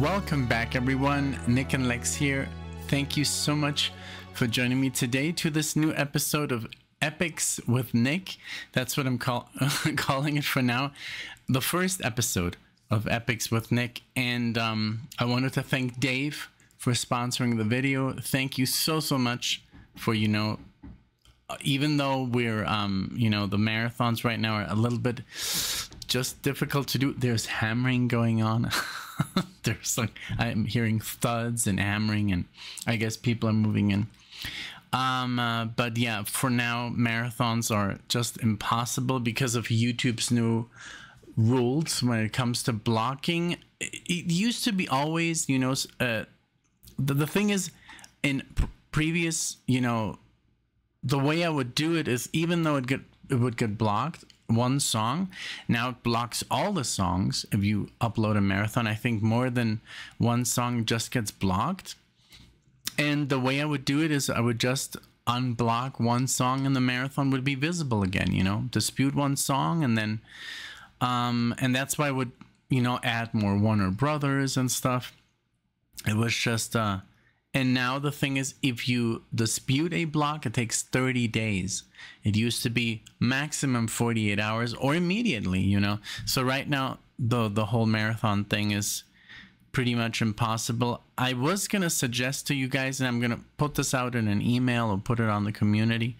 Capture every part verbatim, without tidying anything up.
Welcome back, everyone. Nick and Lex here. Thank you so much for joining me today to this new episode of Epics with Nick. That's what I'm call calling it for now. The first episode of Epics with Nick. And um, I wanted to thank Dave for sponsoring the video. Thank you so, so much for, you know, even though we're, um, you know, the marathons right now are a little bit just difficult to do. There's hammering going on. There's like, I'm hearing thuds and hammering, and I guess people are moving in. Um, uh, but yeah, for now, marathons are just impossible because of YouTube's new rules when it comes to blocking. It used to be always, you know, uh, the, the thing is, in pr previous, you know, the way I would do it is, even though it, get, it would get blocked, one song, now it blocks all the songs. If you upload a marathon, I think more than one song just gets blocked. And the way I would do it is I would just unblock one song and the marathon would be visible again, you know, dispute one song. And then, um, and that's why I would, you know, add more Warner Brothers and stuff. It was just, uh, and now the thing is, if you dispute a block, it takes thirty days. It used to be maximum forty-eight hours or immediately, you know. So right now, the, the whole marathon thing is pretty much impossible. I was going to suggest to you guys, and I'm going to put this out in an email or put it on the community,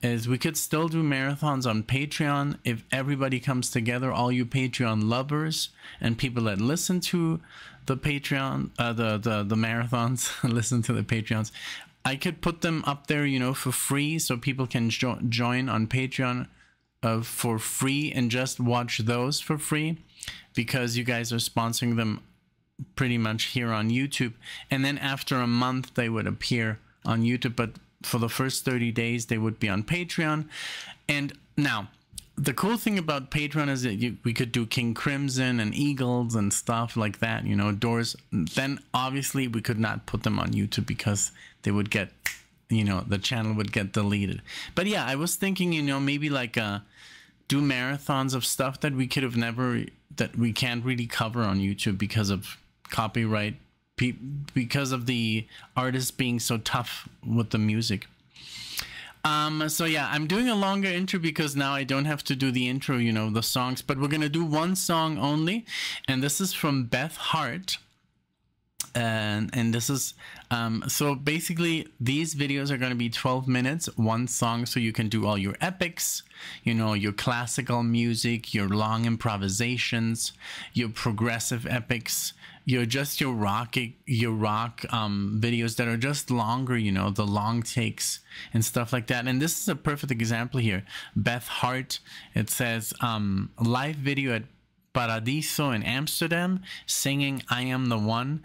is we could still do marathons on Patreon if everybody comes together, all you Patreon lovers and people that listen to the Patreon, uh, the, the, the marathons, listen to the Patreons. I could put them up there, you know, for free, so people can jo join on Patreon uh, for free and just watch those for free, because you guys are sponsoring them pretty much here on YouTube. And then after a month, they would appear on YouTube, but for the first thirty days, they would be on Patreon. And now, the cool thing about Patreon is that you, we could do King Crimson and Eagles and stuff like that, you know, Doors. Then obviously we could not put them on YouTube because they would get, you know, the channel would get deleted. But yeah, I was thinking, you know, maybe like uh, do marathons of stuff that we could have never, that we can't really cover on YouTube because of copyright, because of the artist being so tough with the music. Um, so yeah, I'm doing a longer intro because now I don't have to do the intro, you know, the songs, but we're going to do one song only. And this is from Beth Hart. And, and this is, um, so basically these videos are going to be twelve minutes, one song. So you can do all your epics, you know, your classical music, your long improvisations, your progressive epics, your just your rock, your rock um, videos that are just longer, you know, the long takes and stuff like that. And this is a perfect example here. Beth Hart, it says, um, live video at Paradiso in Amsterdam, singing I Am the One.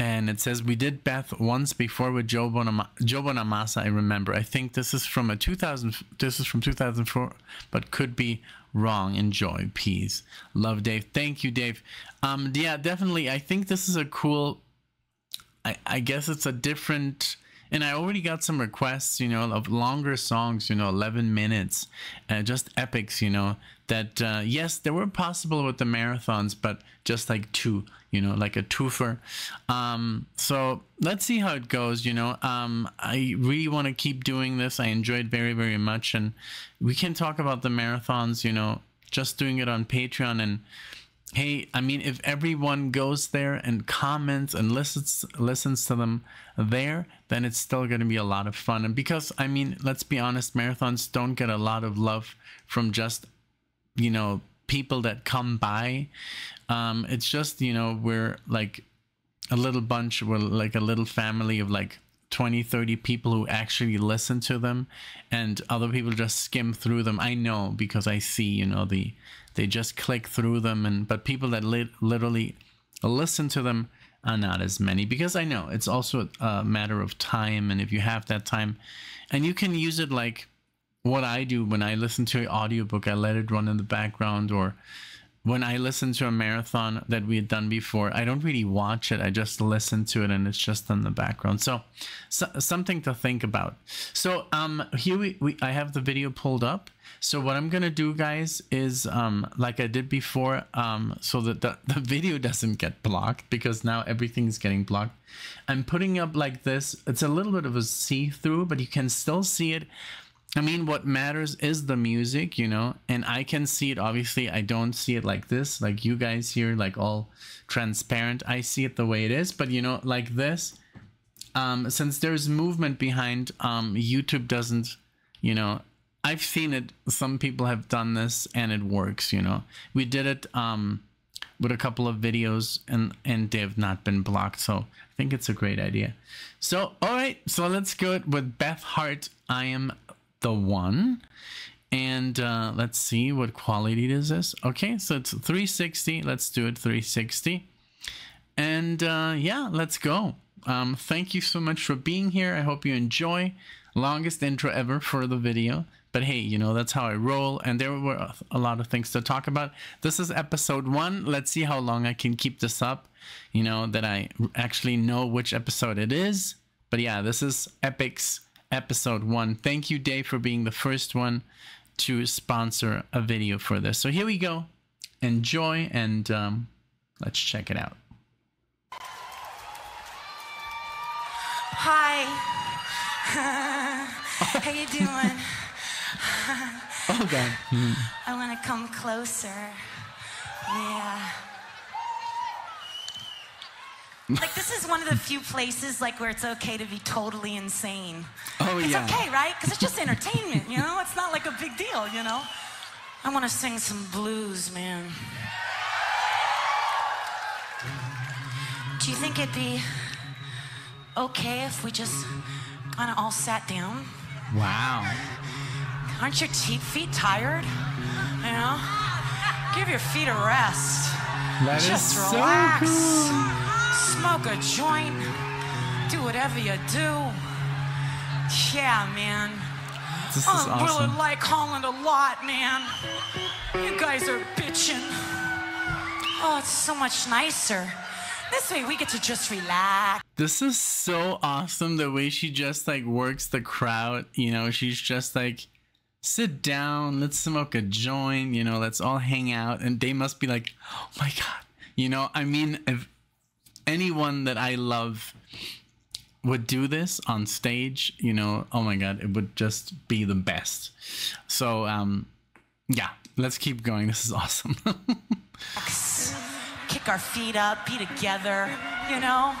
And it says, we did Beth once before with Joe Bonamassa, Joe Bonamassa, I remember. I think this is from a two thousand, this is from two thousand four, but could be wrong. Enjoy, peace. Love, Dave. Thank you, Dave. Um, yeah, definitely. I think this is a cool, I, I guess it's a different, and I already got some requests, you know, of longer songs, you know, eleven minutes, uh, just epics, you know, that, uh, yes, they were possible with the marathons, but just like two, you know, like a twofer. Um, so let's see how it goes, you know. Um, I really want to keep doing this. I enjoyed very, very much. And we can talk about the marathons, you know, just doing it on Patreon. And hey, I mean, if everyone goes there and comments and listens, listens to them there, then it's still going to be a lot of fun. And because, I mean, let's be honest, marathons don't get a lot of love from just, you know, people that come by. Um, it's just, you know, we're like a little bunch, we're like a little family of like twenty, thirty people who actually listen to them, and other people just skim through them. I know, because I see, you know, the, they just click through them. And, but people that li literally listen to them are not as many, because I know it's also a matter of time. And if you have that time, and you can use it like what I do when I listen to an audiobook, I let it run in the background, or when I listen to a marathon that we had done before, I don't really watch it. I just listen to it, and it's just in the background. So, so something to think about. So um, here we, we I have the video pulled up. So what I'm going to do, guys, is um, like I did before, um, so that the, the video doesn't get blocked, because now everything's getting blocked. I'm putting up like this. It's a little bit of a see-through, but you can still see it. I mean, what matters is the music, you know, and I can see it. Obviously, I don't see it like this, like you guys here, like all transparent. I see it the way it is. But, you know, like this, um, since there's movement behind, um, YouTube doesn't, you know, I've seen it. Some people have done this and it works, you know. We did it um, with a couple of videos and, and they've not been blocked. So I think it's a great idea. So, all right. So let's go with Beth Hart. I am... the one, and uh, let's see what quality is this. Okay, so it's three sixty. Let's do it three sixty, and uh, yeah, let's go. Um, thank you so much for being here. I hope you enjoy. Longest intro ever for the video, but hey, you know, that's how I roll, and there were a lot of things to talk about. This is episode one. Let's see how long I can keep this up, you know, that I actually know which episode it is. But yeah, this is Epic's episode one. Thank you, Dave, for being the first one to sponsor a video for this. So here we go. Enjoy, and um, let's check it out. Hi. How you doing? Oh, God. Mm. I want to come closer. Yeah. Like, this is one of the few places, like, where it's okay to be totally insane. Oh, it's yeah. It's okay, right? Because it's just entertainment, you know? It's not like a big deal, you know? I want to sing some blues, man. Do you think it'd be okay if we just kind of all sat down? Wow. Aren't your feet tired? You know? Give your feet a rest. That just is relax. So cool. Smoke a joint, do whatever you do. Yeah, man. This is awesome. I really like Holland a lot, man. You guys are bitching. Oh, it's so much nicer. This way we get to just relax. This is so awesome, the way she just like works the crowd. You know, she's just like, sit down, let's smoke a joint, you know, let's all hang out. And they must be like, oh my God. You know, I mean, if anyone that I love would do this on stage, you know, oh my God, it would just be the best. So, um, yeah, let's keep going. This is awesome. Kick our feet up, be together, you know?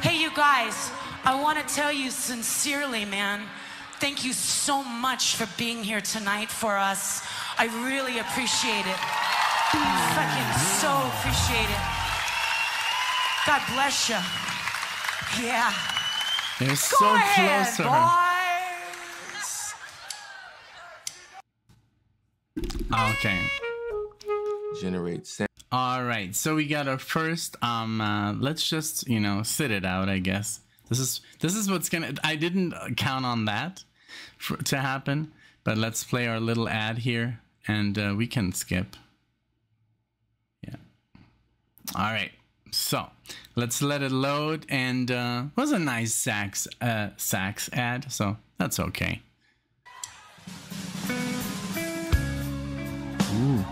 Hey, you guys, I want to tell you sincerely, man, thank you so much for being here tonight for us. I really appreciate it. I fucking so appreciate it. God bless you. Yeah. They're so close to her. Okay. Generate sound. All right. So we got our first. Um. Uh, let's just you know sit it out. I guess this is this is what's gonna. I didn't count on that for, to happen. But let's play our little ad here, and uh, we can skip. Yeah. All right. So let's let it load, and uh, it was a nice sax uh, sax ad, so that's okay. Ooh.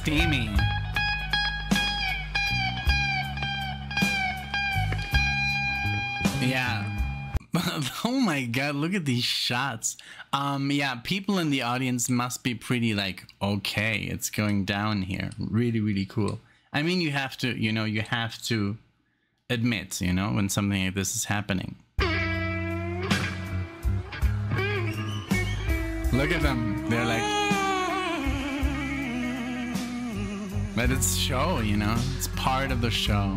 Steamy. Yeah. Oh my God, look at these shots. Um, yeah, people in the audience must be pretty like, okay, it's going down here. Really, really cool. I mean, you have to, you know, you have to admit, you know, when something like this is happening. Look at them. They're like... But it's show, you know? It's part of the show.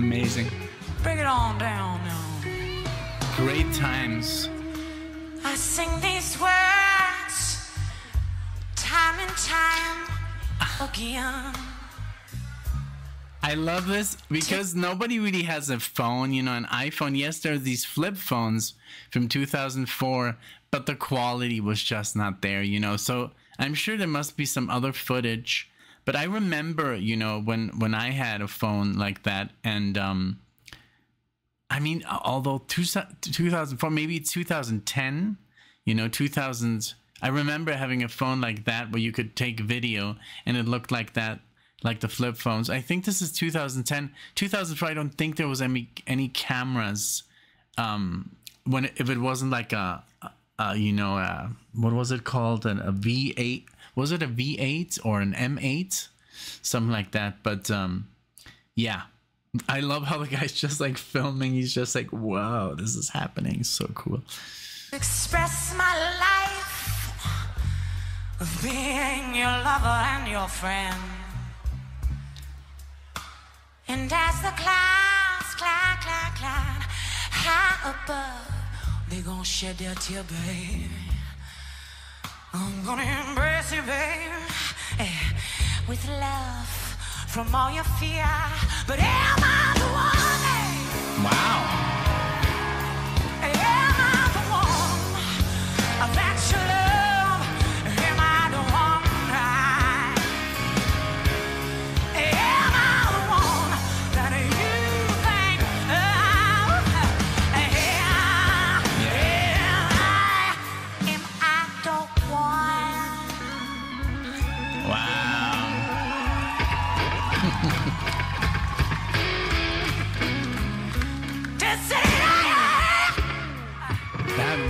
Amazing. Bring it on down now. Great times. I sing these words time and time again. I love this because nobody really has a phone, you know, an iPhone. Yes, there are these flip phones from two thousand four, but the quality was just not there, you know. So I'm sure there must be some other footage. But I remember, you know, when, when I had a phone like that. And um, I mean, although two, two thousand four, maybe two thousand ten, you know, two thousand. I remember having a phone like that where you could take video and it looked like that. Like the flip phones. I think this is two thousand ten. two thousand four, I don't think there was any any cameras. Um, when it, if it wasn't like a, a you know, a, what was it called? An, a V eight. Was it a V eight or an M eight? Something like that. But um, yeah, I love how the guy's just like filming. He's just like, wow, this is happening. So cool. Express my life of being your lover and your friend. And as the clouds climb, climb, climb high above, they gon' shed their tear, baby. I'm gonna embrace you, baby, yeah, with love from all your fear. But am I the one, baby? Wow. Am I the one that you love? Am I the one?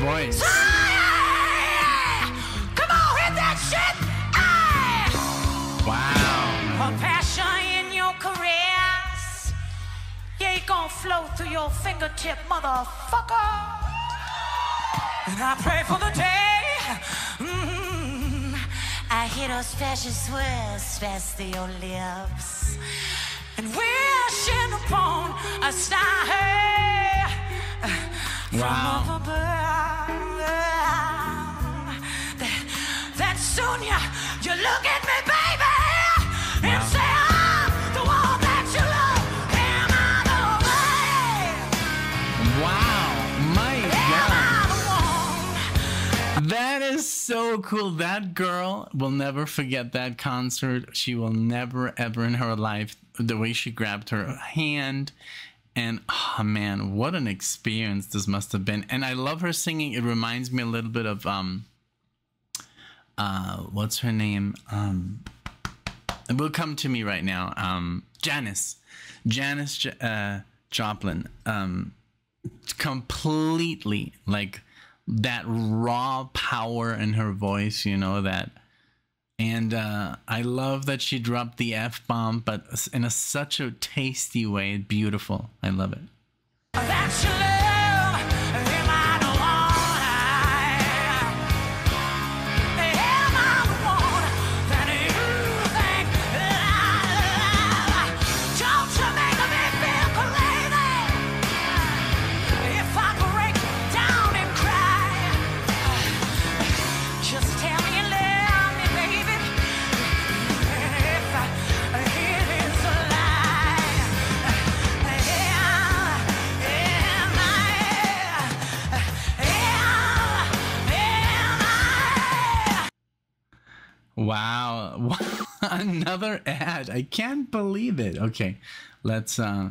Voice. Come on, hit that shit. Wow. A passion in your caress. Yeah, it gon' flow through your fingertip, motherfucker. And I pray for the day mm-hmm. I hear those precious words pass through your lips, and wishing upon a star. Wow. From above, that, that soon you, you look at me, baby, and wow. Say I'm the one that you love. Am I the one? Wow, my am God. I the one? That is so cool. That girl will never forget that concert. She will never, ever in her life, the way she grabbed her hand. And, oh, man, what an experience this must have been. And I love her singing. It reminds me a little bit of, um, uh, what's her name? Um, it will come to me right now. Um, Janis. Janis J uh, Joplin. Um, completely, like, that raw power in her voice, you know, that. And uh, I love that she dropped the F-bomb, but in a, such a tasty way. Beautiful. I love it. That's your love. Am I the one? Am I the one that you think that I love? Don't you make me feel crazy if I break down and cry. Just tell me you love me, baby. Wow, another ad. I can't believe it. Okay, let's, uh,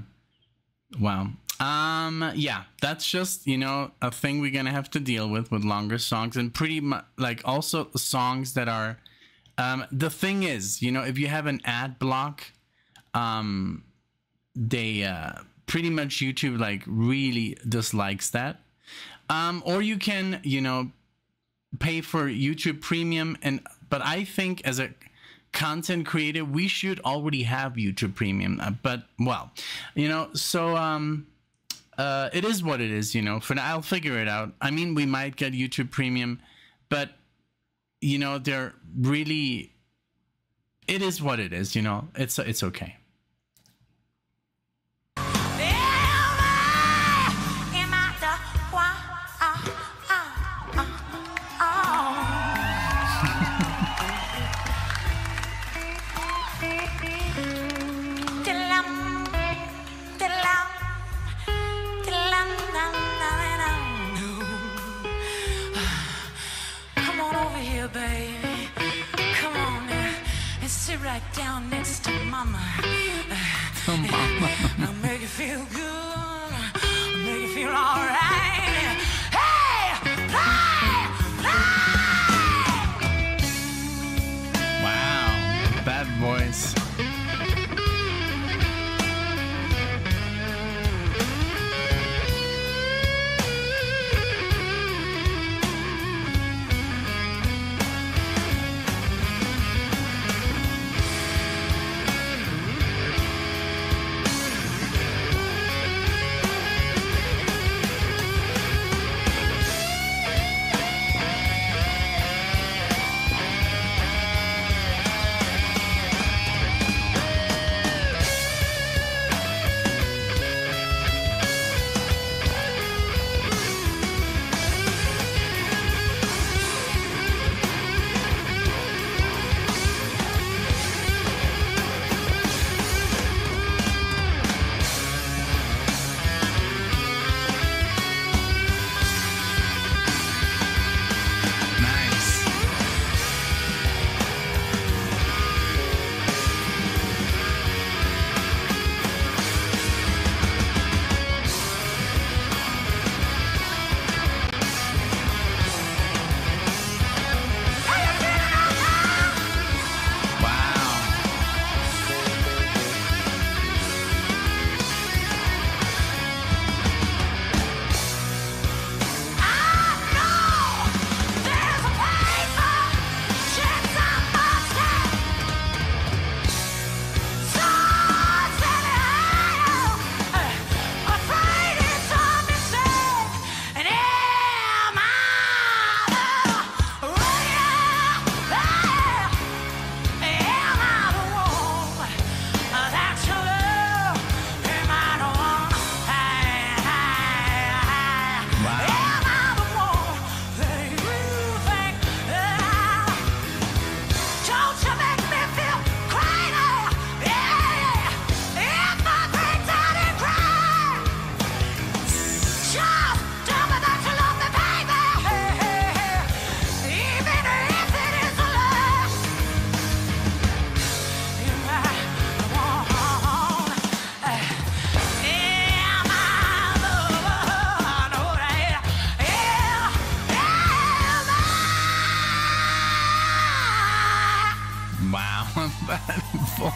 wow. Um, yeah, that's just, you know, a thing we're going to have to deal with with longer songs and pretty much, like, also songs that are, um, the thing is, you know, if you have an ad block, um, they, uh, pretty much YouTube, like, really dislikes that. Um, or you can, you know, pay for YouTube Premium and... But I think as a content creator, we should already have YouTube Premium. Uh, but, well, you know, so um, uh, it is what it is, you know. For now, I'll figure it out. I mean, we might get YouTube Premium, but, you know, they're really... It is what it is, you know. It's, it's okay. sit right down next to mama. Oh, mama. I'll make you feel good, I'll make you feel all right. Hey, play, play. Wow, that voice.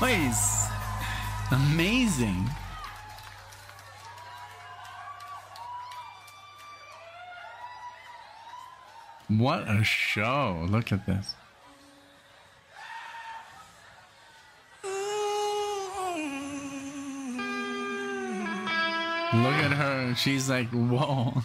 Voice, amazing. What a show. Look at this. Look at her. She's like, whoa.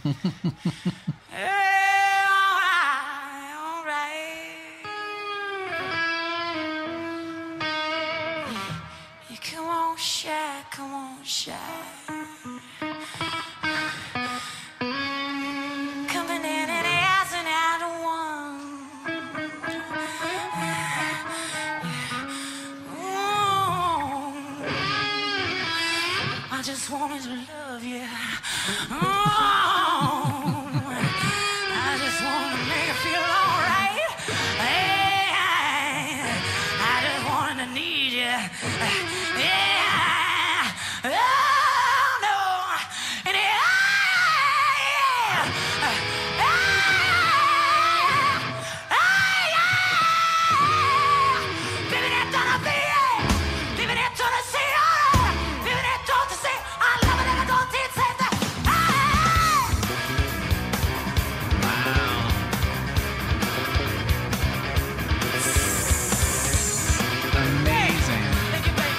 Amazing. Thank you, baby.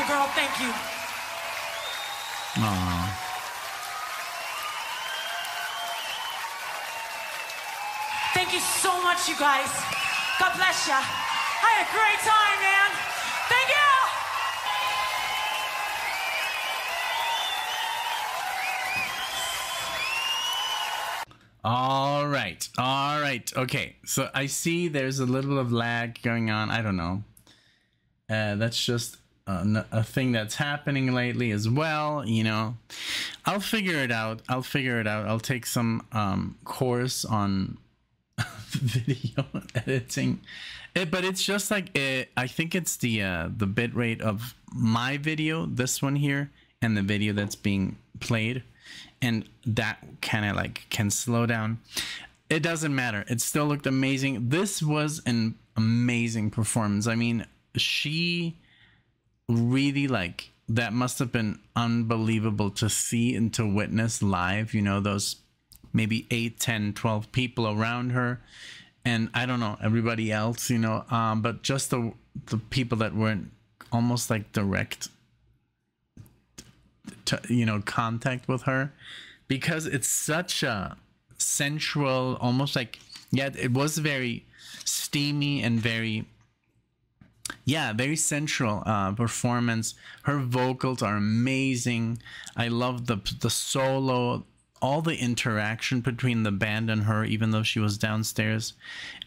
Beautiful girl, thank you. Aww. Thank you so much, you guys. God bless ya. I had a great time, man. Thank you. All right, all right, okay. So I see there's a little of lag going on. I don't know. Uh, that's just a, a thing that's happening lately as well. You know, I'll figure it out. I'll figure it out. I'll take some um, course on video editing, it, but it's just like it, I think it's the uh, the bit rate of my video, this one here, and the video that's being played. And that kind of like can slow down. It doesn't matter. It still looked amazing. This was an amazing performance. I mean, she really like that must have been unbelievable to see and to witness live. You know, those maybe eight, ten, twelve people around her. And I don't know, everybody else, you know, um, but just the, the people that weren't almost like direct To, you know, contact with her, because it's such a sensual, almost like, yeah, it was very steamy and very, yeah, very sensual uh, performance. Her vocals are amazing. I love the the solo, all the interaction between the band and her, even though she was downstairs,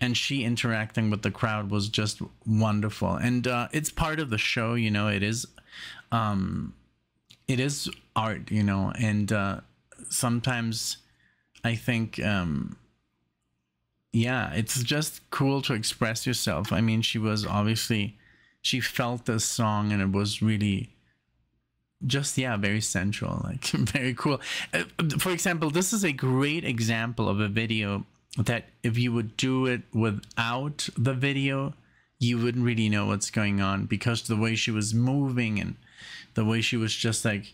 and she interacting with the crowd was just wonderful. And uh, it's part of the show, you know, it is. Um, It is art, you know, and uh, sometimes I think, um, yeah, it's just cool to express yourself. I mean, she was obviously, she felt this song and it was really just, yeah, very sensual, like very cool. For example, this is a great example of a video that if you would do it without the video, you wouldn't really know what's going on, because the way she was moving and the way she was just like,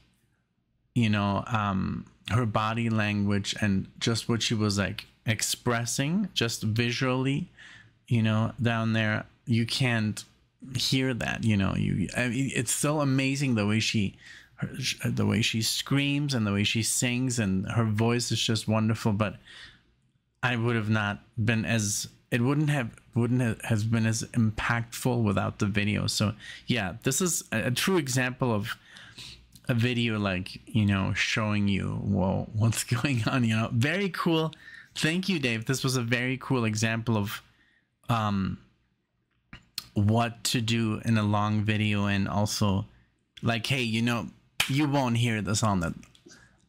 you know, um, her body language and just what she was like expressing just visually, you know, down there, you can't hear that, you know, you, I mean, it's so amazing the way she, her, the way she screams and the way she sings, and her voice is just wonderful. But I would have not been as, it wouldn't have wouldn't have been as impactful without the video. So yeah, this is a true example of a video like, you know, showing you, whoa, what's going on, you know. Very cool. Thank you, Dave. This was a very cool example of um what to do in a long video, and also like, hey, you know, you won't hear this on the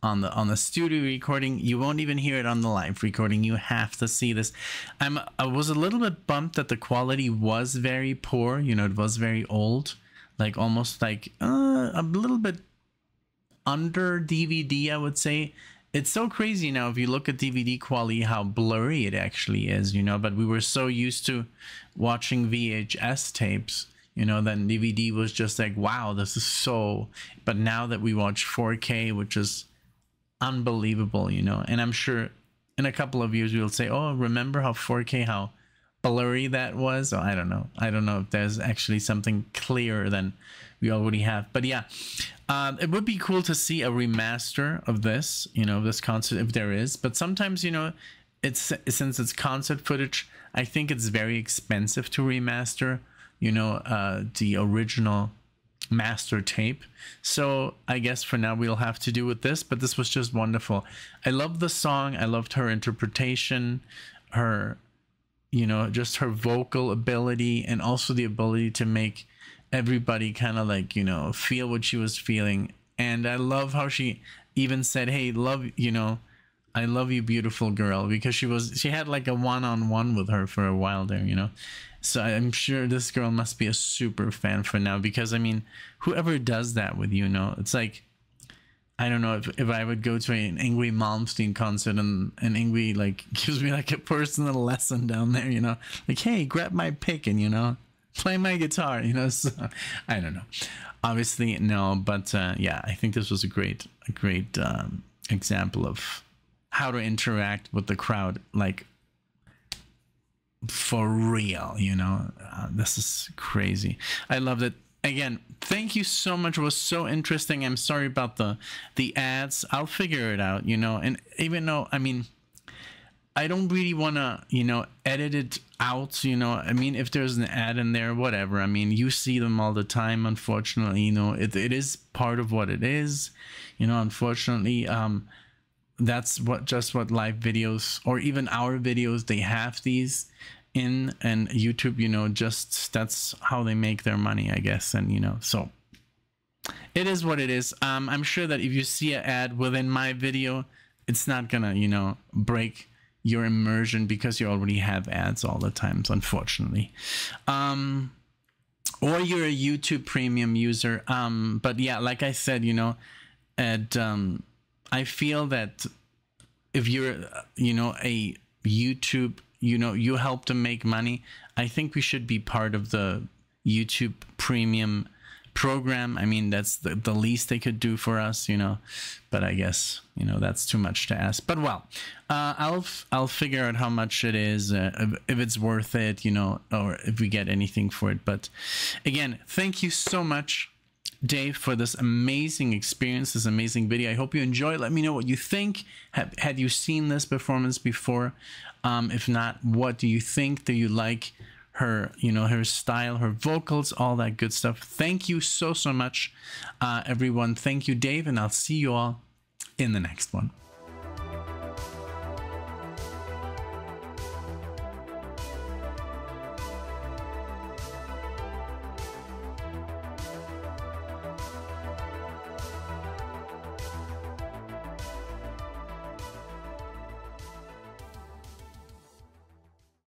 on the on the studio recording. You won't even hear it on the live recording. You have to see this. I'm I was a little bit bummed that the quality was very poor, you know, it was very old, like almost like uh, a little bit under D V D, I would say. It's so crazy now if you look at D V D quality how blurry it actually is, you know, but we were so used to watching V H S tapes, you know, then D V D was just like, wow, this is so, but now that we watch four K, which is unbelievable, you know, and I'm sure in a couple of years we'll say, oh, remember how four K, how blurry that was. Oh, I don't know. I don't know if there's actually something clearer than we already have. But yeah, um, it would be cool to see a remaster of this, you know, this concert if there is. But sometimes, you know, it's since it's concert footage, I think it's very expensive to remaster, you know, uh, the original master tape. So I guess for now we'll have to do with this, but this was just wonderful. I love the song. I loved her interpretation, her, you know, just her vocal ability, and also the ability to make everybody kind of like, you know, feel what she was feeling. And I love how she even said, hey, love, you know, I love you, beautiful girl, because she was, she had like a one-on-one with her for a while there, you know. So I'm sure this girl must be a super fan for now, because I mean, whoever does that with you, you know, it's like, I don't know if, if I would go to an Yngwie Malmsteen concert and, and Yngwie like gives me like a personal lesson down there, you know, like, hey, grab my pick and, you know, play my guitar, you know, so I don't know, obviously no, but uh, yeah, I think this was a great, a great um, example of how to interact with the crowd, like for real, you know. Uh, this is crazy. I loved it. again, thank you so much. It was so interesting. I'm sorry about the the ads. I'll figure it out, you know. And even though, I mean, I don't really want to, you know, edit it out, you know. I mean, if there's an ad in there, whatever. I mean, you see them all the time, unfortunately, you know. It, it is part of what it is, you know, unfortunately. Um, that's what just what live videos or even our videos, they have these in, and YouTube, you know, just that's how they make their money, I guess. And, you know, so it is what it is. Um, I'm sure that if you see an ad within my video, it's not going to, you know, break your immersion because you already have ads all the times, unfortunately. Um, or you're a YouTube Premium user. Um, but yeah, like I said, you know, and um, I feel that if you're, you know, a YouTube, you know, you help to make money, I think we should be part of the YouTube Premium program. I mean, that's the, the least they could do for us, you know, but I guess, you know, that's too much to ask. But well, uh, I'll, I'll figure out how much it is, uh, if, if it's worth it, you know, or if we get anything for it. But again, thank you so much, Dave, for this amazing experience, this amazing video. I hope you enjoy it. Let me know what you think. Have, had you seen this performance before? Um, if not, what do you think? Do you like her, you know, her style, her vocals, all that good stuff? Thank you so, so much, uh, everyone. Thank you, Dave, and I'll see you all in the next one.